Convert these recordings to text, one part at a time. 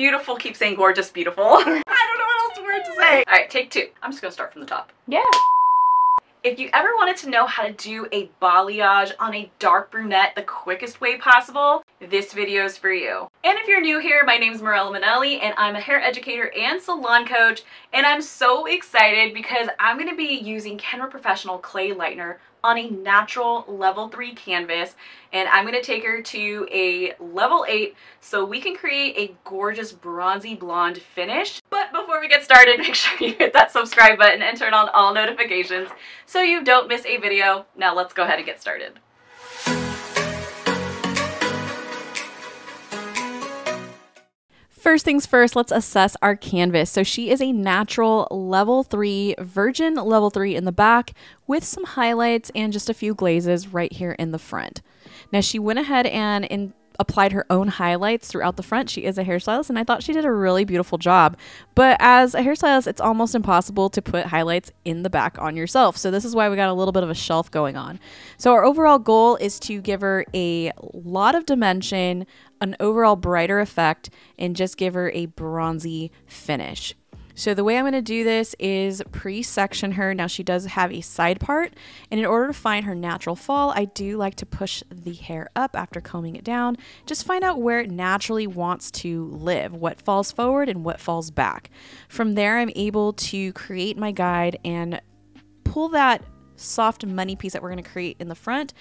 beautiful. Keep saying gorgeous, beautiful. I don't know what else word to say. All right, take two. I'm just gonna start from the top. Yeah. If you ever wanted to know how to do a balayage on a dark brunette the quickest way possible, this video is for you. And if you're new here, my name is Mirella Manelli and I'm a hair educator and salon coach, and I'm so excited because I'm going to be using Kenra Professional Clay Lightener on a natural level 3 canvas, and I'm going to take her to a level 8 so we can create a gorgeous bronzy blonde finish. But before we get started, make sure you hit that subscribe button and turn on all notifications so you don't miss a video. Now let's go ahead and get started. First things first, let's assess our canvas. So she is a natural level 3, virgin level 3 in the back with some highlights and just a few glazes right here in the front. Now she went ahead and applied her own highlights throughout the front. She is a hairstylist and I thought she did a really beautiful job. But as a hairstylist, it's almost impossible to put highlights in the back on yourself. So this is why we got a little bit of a shelf going on. So our overall goal is to give her a lot of dimension, an overall brighter effect, and just give her a bronzy finish. So the way I'm going to do this is pre-section her. Now she does have a side part, and in order to find her natural fall, I do like to push the hair up after combing it down. Just find out where it naturally wants to live, what falls forward and what falls back. From there, I'm able to create my guide and pull that soft money piece that we're going to create in the front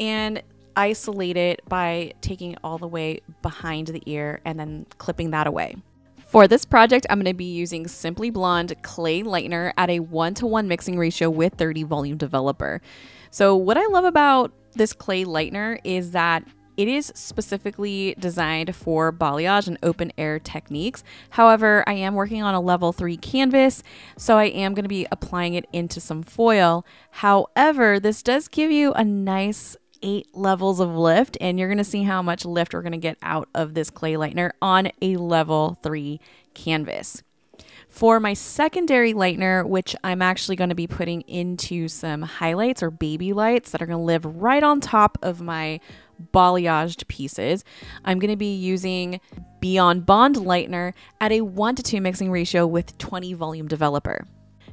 and isolate it by taking it all the way behind the ear and then clipping that away. For this project, I'm going to be using Simply Blonde Clay Lightener at a 1:1 mixing ratio with 30 volume developer. So what I love about this clay lightener is that it is specifically designed for balayage and open air techniques. However, I am working on a level 3 canvas, so I am going to be applying it into some foil. However, this does give you a nice 8 levels of lift, and you're going to see how much lift we're going to get out of this clay lightener on a level 3 canvas. For my secondary lightener, which I'm actually going to be putting into some highlights or baby lights that are going to live right on top of my balayaged pieces, I'm going to be using Beyond Bond Lightener at a 1:2 mixing ratio with 20 volume developer.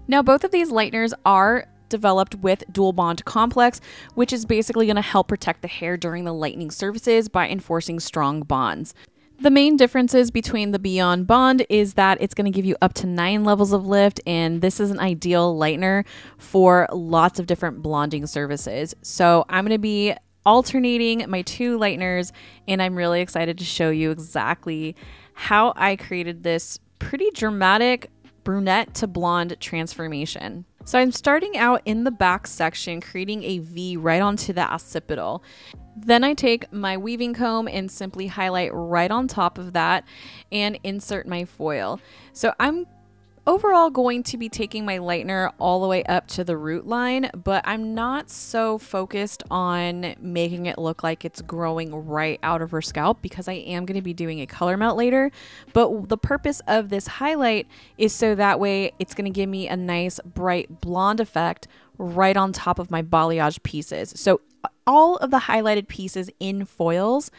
Now both of these lighteners are developed with Dual Bond Complex, which is basically going to help protect the hair during the lightening surfaces by enforcing strong bonds. The main differences between the Beyond Bond is that it's going to give you up to 9 levels of lift, and this is an ideal lightener for lots of different blonding services. So I'm going to be alternating my 2 lighteners, and I'm really excited to show you exactly how I created this pretty dramatic brunette to blonde transformation. So I'm starting out in the back section, creating a V right onto the occipital. Then I take my weaving comb and simply highlight right on top of that and insert my foil. So I'm overall going to be taking my lightener all the way up to the root line, but I'm not so focused on making it look like it's growing right out of her scalp because I am going to be doing a color melt later. But the purpose of this highlight is so that way it's going to give me a nice bright blonde effect right on top of my balayage pieces. So all of the highlighted pieces in foils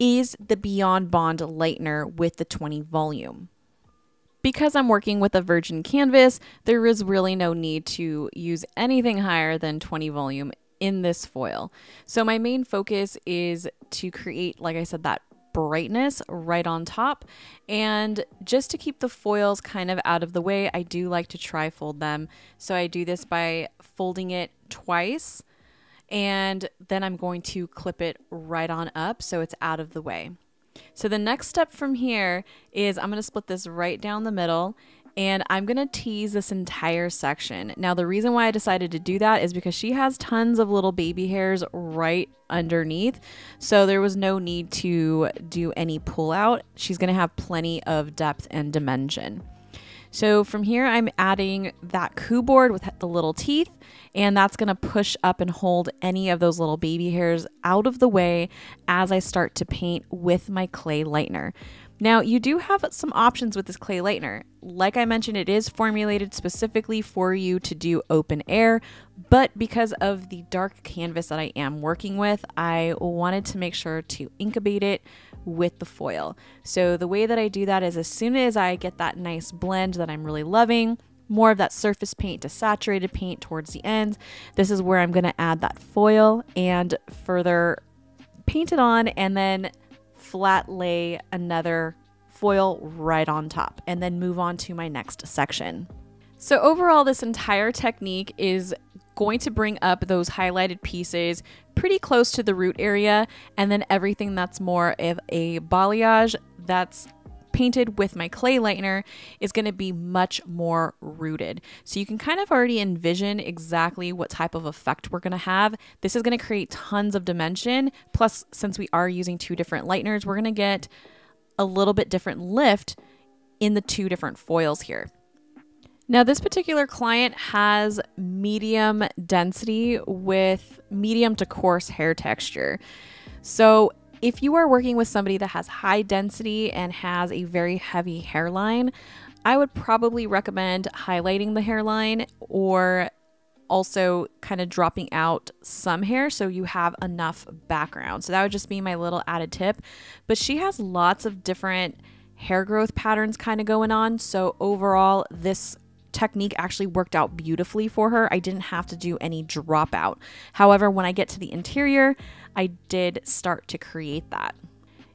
is the Beyond Bond Lightener with the 20 volume. Because I'm working with a virgin canvas, there is really no need to use anything higher than 20 volume in this foil. So my main focus is to create, like I said, that brightness right on top. And just to keep the foils kind of out of the way, I do like to tri-fold them. So I do this by folding it twice, and then I'm going to clip it right on up so it's out of the way. So the next step from here is I'm going to split this right down the middle, and I'm going to tease this entire section. Now the reason why I decided to do that is because she has tons of little baby hairs right underneath, so there was no need to do any pull out. She's going to have plenty of depth and dimension. So from here, I'm adding that coup board with the little teeth, and that's going to push up and hold any of those little baby hairs out of the way as I start to paint with my clay lightener. Now you do have some options with this clay lightener. Like I mentioned, it is formulated specifically for you to do open air, but because of the dark canvas that I am working with, I wanted to make sure to incubate it with the foil. So the way that I do that is as soon as I get that nice blend that I'm really loving, more of that surface paint to saturated paint towards the end, this is where I'm going to add that foil and further paint it on and then flat lay another foil right on top and then move on to my next section. So overall, this entire technique is going to bring up those highlighted pieces pretty close to the root area, and then everything that's more of a balayage that's painted with my clay lightener is going to be much more rooted. So you can kind of already envision exactly what type of effect we're going to have. This is going to create tons of dimension. Plus, since we are using two different lighteners, we're going to get a little bit different lift in the two different foils here. Now, this particular client has medium density with medium to coarse hair texture. So if you are working with somebody that has high density and has a very heavy hairline, I would probably recommend highlighting the hairline or also kind of dropping out some hair so you have enough background. So that would just be my little added tip. But she has lots of different hair growth patterns kind of going on. So overall, this technique actually worked out beautifully for her. I didn't have to do any dropout. However, when I get to the interior, I did start to create that.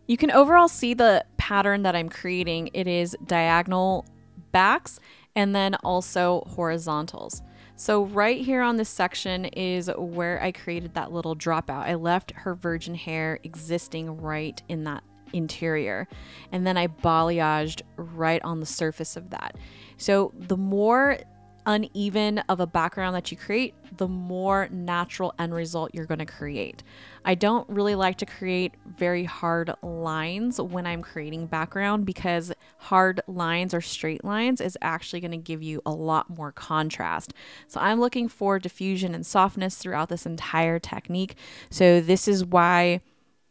You can overall see the pattern that I'm creating. It is diagonal backs and then also horizontals. So right here on this section is where I created that little dropout. I left her virgin hair existing right in that interior, and then I balayaged right on the surface of that. So the more uneven of a background that you create, the more natural end result you're going to create. I don't really like to create very hard lines when I'm creating background, because hard lines or straight lines is actually going to give you a lot more contrast. So I'm looking for diffusion and softness throughout this entire technique. So this is why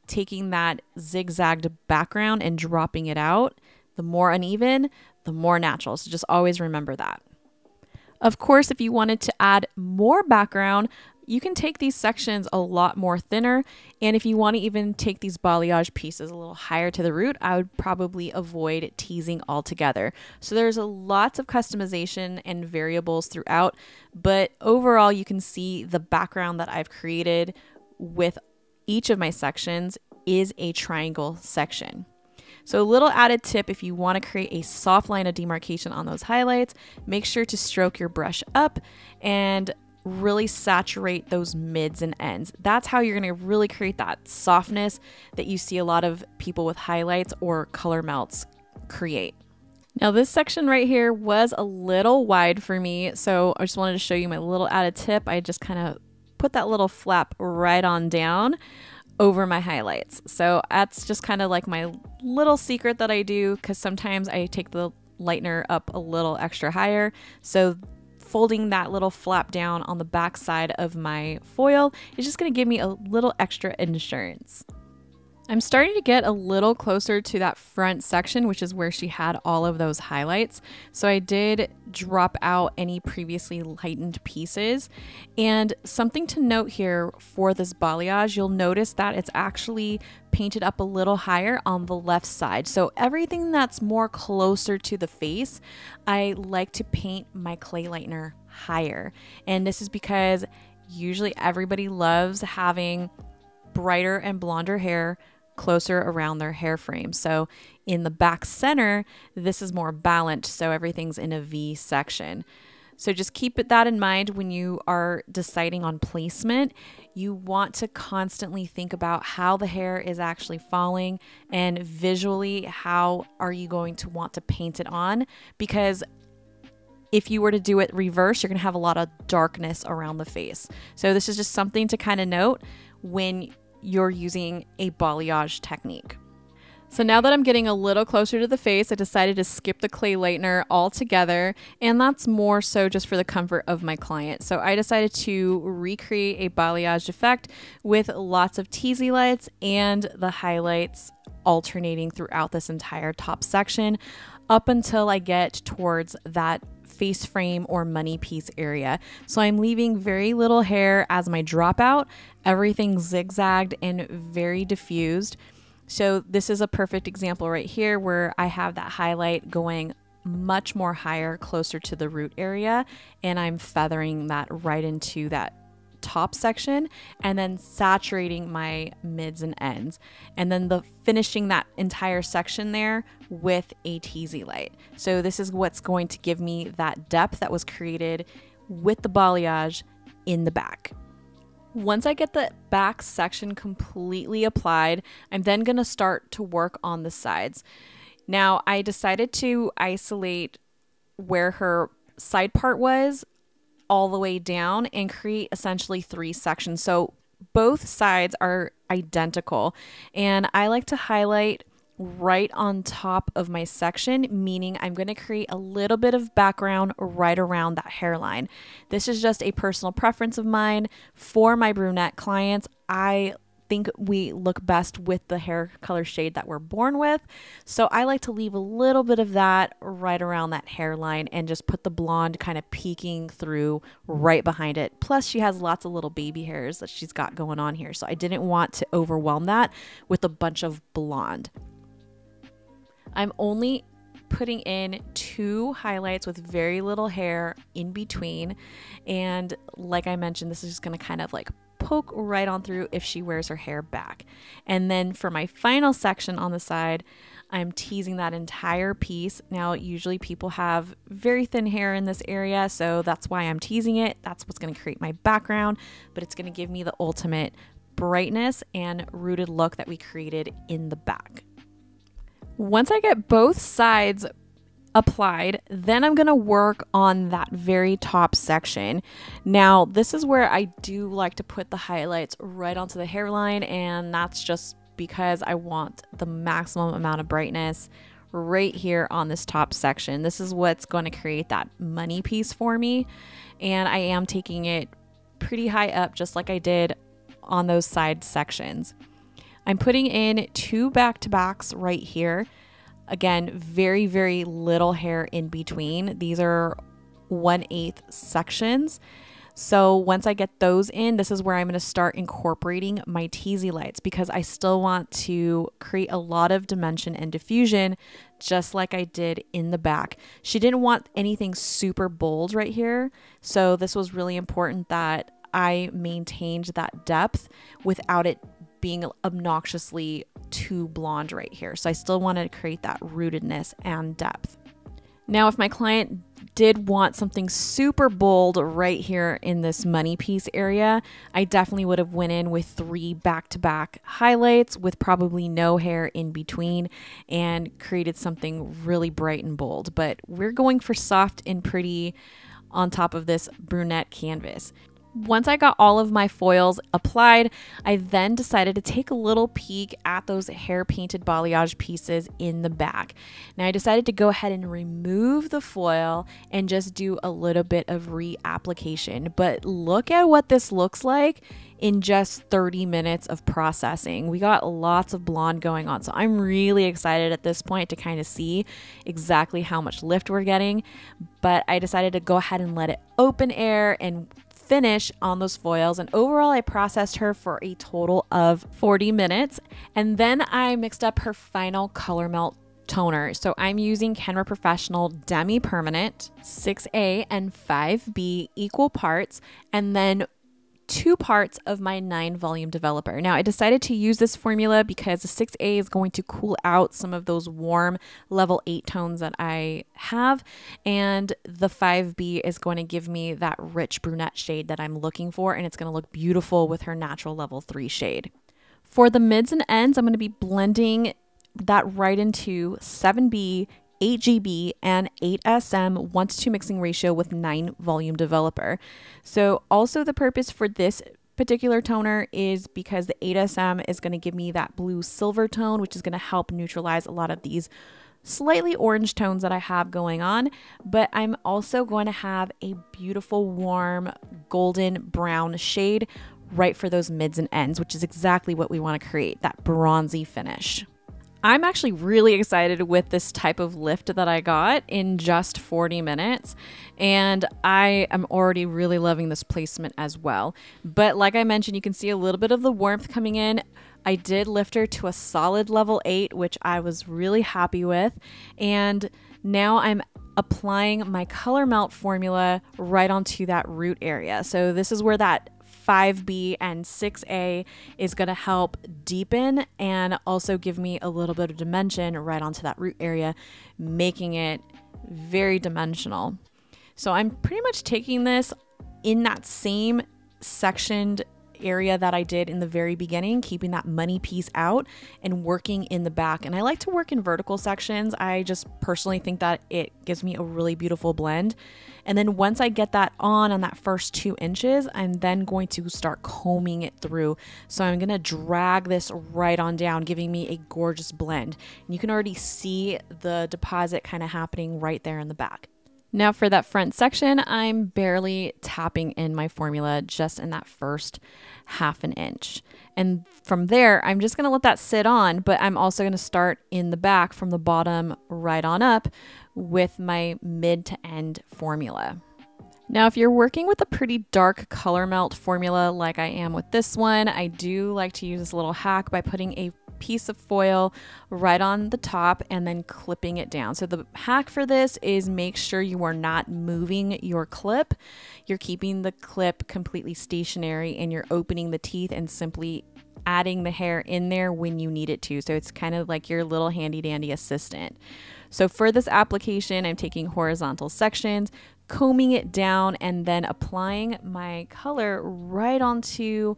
taking that zigzagged background and dropping it out, the more uneven, the more natural. So just always remember that. Of course, if you wanted to add more background, you can take these sections a lot more thinner. And if you want to even take these balayage pieces a little higher to the root, I would probably avoid teasing altogether. So there's lots of customization and variables throughout, but overall you can see the background that I've created with each of my sections is a triangle section. So a little added tip, if you want to create a soft line of demarcation on those highlights, make sure to stroke your brush up and really saturate those mids and ends. That's how you're going to really create that softness that you see a lot of people with highlights or color melts create. Now this section right here was a little wide for me, so I just wanted to show you my little added tip. I just kind of put that little flap right on down over my highlights. So that's just kind of like my little secret that I do, because sometimes I take the lightener up a little extra higher. So folding that little flap down on the back side of my foil is just going to give me a little extra insurance. I'm starting to get a little closer to that front section, which is where she had all of those highlights. So I did drop out any previously lightened pieces. And something to note here for this balayage, you'll notice that it's actually painted up a little higher on the left side. So everything that's more closer to the face, I like to paint my clay lightener higher. And this is because usually everybody loves having brighter and blonder hair closer around their hair frame. So in the back center, this is more balanced, so everything's in a V section. So just keep that in mind when you are deciding on placement. You want to constantly think about how the hair is actually falling and visually how are you going to want to paint it on, because if you were to do it reverse, you're going to have a lot of darkness around the face. So this is just something to kind of note when you're using a balayage technique. So now that I'm getting a little closer to the face, I decided to skip the clay lightener altogether, and that's more so just for the comfort of my client. So I decided to recreate a balayage effect with lots of teasy lights and the highlights alternating throughout this entire top section up until I get towards that face frame or money piece area. So I'm leaving very little hair as my dropout, everything zigzagged and very diffused. So this is a perfect example right here where I have that highlight going much more higher, closer to the root area, and I'm feathering that right into that top section and then saturating my mids and ends, and then finishing that entire section there with a teasy light. So this is what's going to give me that depth that was created with the balayage in the back. Once I get the back section completely applied, I'm then going to start to work on the sides. Now, I decided to isolate where her side part was all the way down and create essentially 3 sections. So both sides are identical, and I like to highlight right on top of my section, meaning I'm going to create a little bit of background right around that hairline. This is just a personal preference of mine. For my brunette clients, I think we look best with the hair color shade that we're born with. So I like to leave a little bit of that right around that hairline and just put the blonde kind of peeking through right behind it. Plus she has lots of little baby hairs that she's got going on here. So I didn't want to overwhelm that with a bunch of blonde. I'm only putting in 2 highlights with very little hair in between. And like I mentioned, this is just going to kind of like poke right on through if she wears her hair back. And then for my final section on the side, I'm teasing that entire piece. Now, usually people have very thin hair in this area, so that's why I'm teasing it. That's what's going to create my background, but it's going to give me the ultimate brightness and rooted look that we created in the back. Once I get both sides applied, then I'm going to work on that very top section. Now, this is where I do like to put the highlights right onto the hairline, and that's just because I want the maximum amount of brightness right here on this top section. This is what's going to create that money piece for me, and I am taking it pretty high up just like I did on those side sections. I'm putting in 2 back-to-backs right here. Again, very, very little hair in between. These are 1/8 sections. So once I get those in, this is where I'm going to start incorporating my teasy lights, because I still want to create a lot of dimension and diffusion just like I did in the back. She didn't want anything super bold right here. So this was really important that I maintained that depth without it being obnoxiously too blonde right here. So I still wanted to create that rootedness and depth. Now, if my client did want something super bold right here in this money piece area, I definitely would have went in with 3 back-to-back highlights with probably no hair in between and created something really bright and bold. But we're going for soft and pretty on top of this brunette canvas. Once I got all of my foils applied, I then decided to take a little peek at those hair painted balayage pieces in the back. Now I decided to go ahead and remove the foil and just do a little bit of reapplication, but look at what this looks like in just 30 minutes of processing. We got lots of blonde going on, so I'm really excited at this point to kind of see exactly how much lift we're getting, but I decided to go ahead and let it open air and finish on those foils, and overall I processed her for a total of 40 minutes, and then I mixed up her final color melt toner. So I'm using Kenra Professional Demi Permanent 6A and 5B equal parts, and then 2 parts of my 9 volume developer. Now I decided to use this formula because the 6A is going to cool out some of those warm level 8 tones that I have, and the 5B is going to give me that rich brunette shade that I'm looking for, and it's going to look beautiful with her natural level 3 shade. For the mids and ends, I'm going to be blending that right into 7B, 8GB and 8SM 1:2 mixing ratio with 9 volume developer. So also the purpose for this particular toner is because the 8SM is going to give me that blue silver tone, which is going to help neutralize a lot of these slightly orange tones that I have going on, but I'm also going to have a beautiful warm golden brown shade right for those mids and ends, which is exactly what we want to create, that bronzy finish. I'm actually really excited with this type of lift that I got in just 40 minutes, and I am already really loving this placement as well. But like I mentioned, you can see a little bit of the warmth coming in. I did lift her to a solid level 8, which I was really happy with. And now I'm applying my color melt formula right onto that root area. So this is where that 5B and 6A is going to help deepen and also give me a little bit of dimension right onto that root area, making it very dimensional. So I'm pretty much taking this in that same sectioned area that I did in the very beginning, keeping that money piece out and working in the back. And I like to work in vertical sections. I just personally think that it gives me a really beautiful blend. And then once I get that on that first 2 inches, I'm then going to start combing it through. So I'm going to drag this right on down, giving me a gorgeous blend. And you can already see the deposit kind of happening right there in the back. Now for that front section, I'm barely tapping in my formula just in that first half an inch. And from there, I'm just gonna let that sit on, but I'm also gonna start in the back from the bottom right on up with my mid to end formula. Now, if you're working with a pretty dark color melt formula like I am with this one, I do like to use this little hack by putting a piece of foil right on the top and then clipping it down. So the hack for this is make sure you are not moving your clip. You're keeping the clip completely stationary and you're opening the teeth and simply adding the hair in there when you need it to. So it's kind of like your little handy dandy assistant. So for this application, I'm taking horizontal sections, combing it down, and then applying my color right onto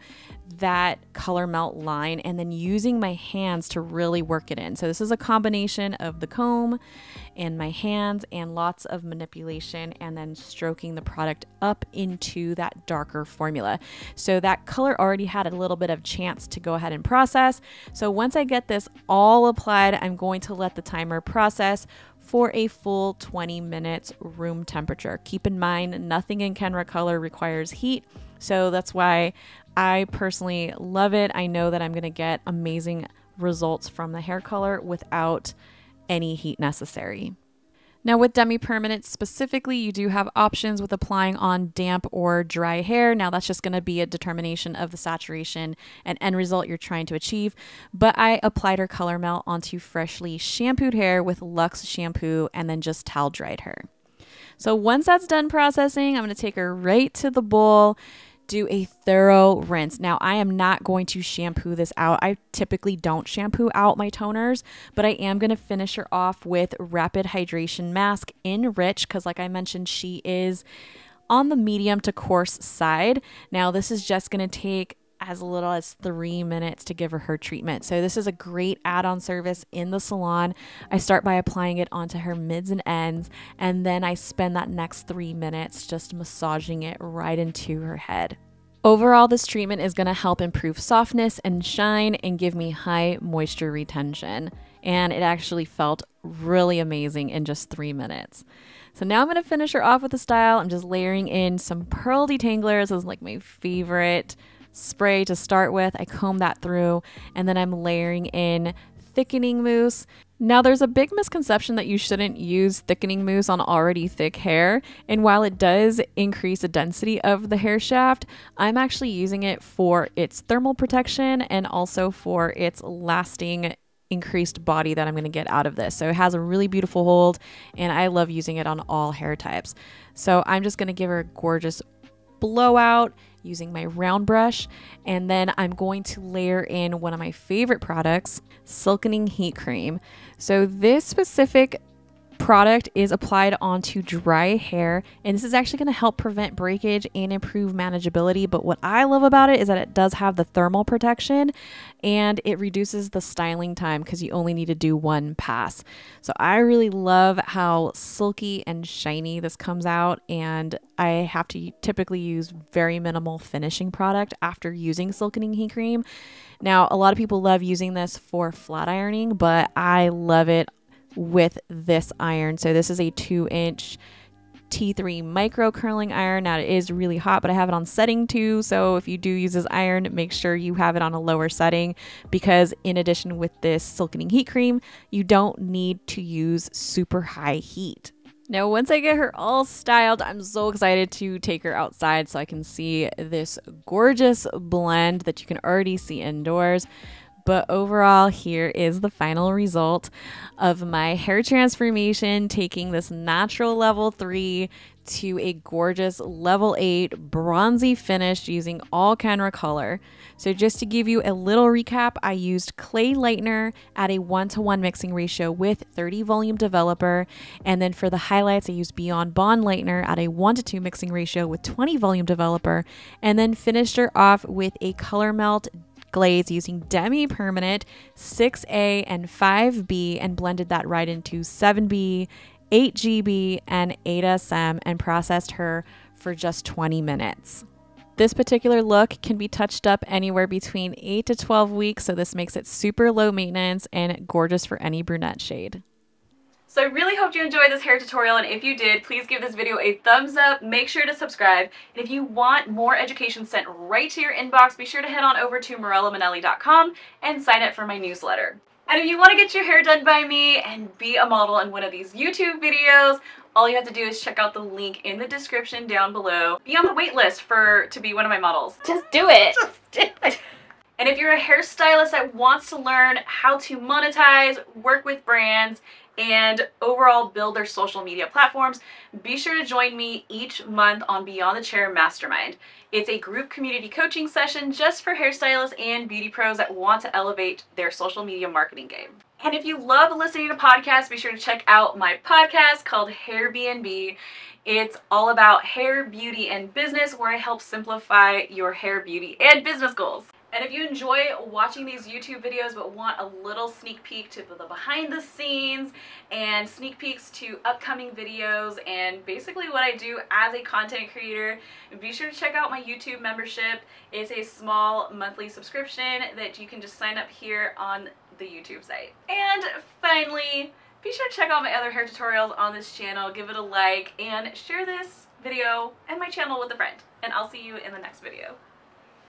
that color melt line and then using my hands to really work it in. So this is a combination of the comb and my hands and lots of manipulation and then stroking the product up into that darker formula. So that color already had a little bit of chance to go ahead and process. So once I get this all applied, I'm going to let the timer process for a full 20 minutes room temperature. Keep in mind, nothing in Kenra color requires heat. So that's why I personally love it. I know that I'm gonna get amazing results from the hair color without any heat necessary. Now with demi-permanent specifically, you do have options with applying on damp or dry hair. Now that's just gonna be a determination of the saturation and end result you're trying to achieve. But I applied her color melt onto freshly shampooed hair with Lux shampoo and then just towel dried her. So once that's done processing, I'm gonna take her right to the bowl, do a thorough rinse. Now I am not going to shampoo this out. I typically don't shampoo out my toners, but I am gonna finish her off with Rapid Hydration Mask in Rich, because like I mentioned, she is on the medium to coarse side. Now this is just gonna take as little as 3 minutes to give her her treatment. So this is a great add-on service in the salon. I start by applying it onto her mids and ends, and then I spend that next 3 minutes just massaging it right into her head. Overall, this treatment is gonna help improve softness and shine and give me high moisture retention. And it actually felt really amazing in just 3 minutes. So now I'm gonna finish her off with a style. I'm just layering in some pearl detanglers. This is like my favorite spray to start with. I comb that through and then I'm layering in thickening mousse. Now there's a big misconception that you shouldn't use thickening mousse on already thick hair. And while it does increase the density of the hair shaft, I'm actually using it for its thermal protection and also for its lasting increased body that I'm going to get out of this. So it has a really beautiful hold and I love using it on all hair types. So I'm just going to give her a gorgeous blowout using my round brush, and then I'm going to layer in one of my favorite products, Silkening Heat Cream. So this specific product is applied onto dry hair, and this is actually going to help prevent breakage and improve manageability. But what I love about it is that it does have the thermal protection and it reduces the styling time because you only need to do one pass. So I really love how silky and shiny this comes out, and I have to typically use very minimal finishing product after using Silkening Heat Cream. Now a lot of people love using this for flat ironing, but I love it with this iron. So this is a 2-inch T3micro curling iron. Now it is really hot, but I have it on setting 2. So if you do use this iron, make sure you have it on a lower setting, because in addition with this Silkening Heat Cream, you don't need to use super high heat. Now, once I get her all styled, I'm so excited to take her outside so I can see this gorgeous blend that you can already see indoors. But overall, here is the final result of my hair transformation, taking this natural level 3 to a gorgeous level 8 bronzy finish using all Kenra color. So just to give you a little recap, I used clay lightener at a 1:1 mixing ratio with 30 volume developer. And then for the highlights, I used Beyond Bond lightener at a 1:2 mixing ratio with 20 volume developer. And then finished her off with a color melt glaze using demi-permanent 6A and 5B, and blended that right into 7B, 8GB, and 8SM, and processed her for just 20 minutes. This particular look can be touched up anywhere between 8 to 12 weeks, so this makes it super low maintenance and gorgeous for any brunette shade. So I really hope you enjoyed this hair tutorial, and if you did, please give this video a thumbs up, make sure to subscribe, and if you want more education sent right to your inbox, be sure to head on over to MirellaManelli.com and sign up for my newsletter. And if you want to get your hair done by me and be a model in one of these YouTube videos, all you have to do is check out the link in the description down below. Be on the wait list to be one of my models. Just do it! Just do it! And if you're a hairstylist that wants to learn how to monetize, work with brands, and overall build their social media platforms, be sure to join me each month on Beyond the Chair Mastermind. It's a group community coaching session just for hairstylists and beauty pros that want to elevate their social media marketing game. And if you love listening to podcasts, be sure to check out my podcast called Hairbnb. It's all about hair, beauty, and business, where I help simplify your hair, beauty, and business goals. And if you enjoy watching these YouTube videos but want a little sneak peek to the behind the scenes and sneak peeks to upcoming videos and basically what I do as a content creator, be sure to check out my YouTube membership. It's a small monthly subscription that you can just sign up here on the YouTube site. And finally, be sure to check out my other hair tutorials on this channel, give it a like, and share this video and my channel with a friend. And I'll see you in the next video.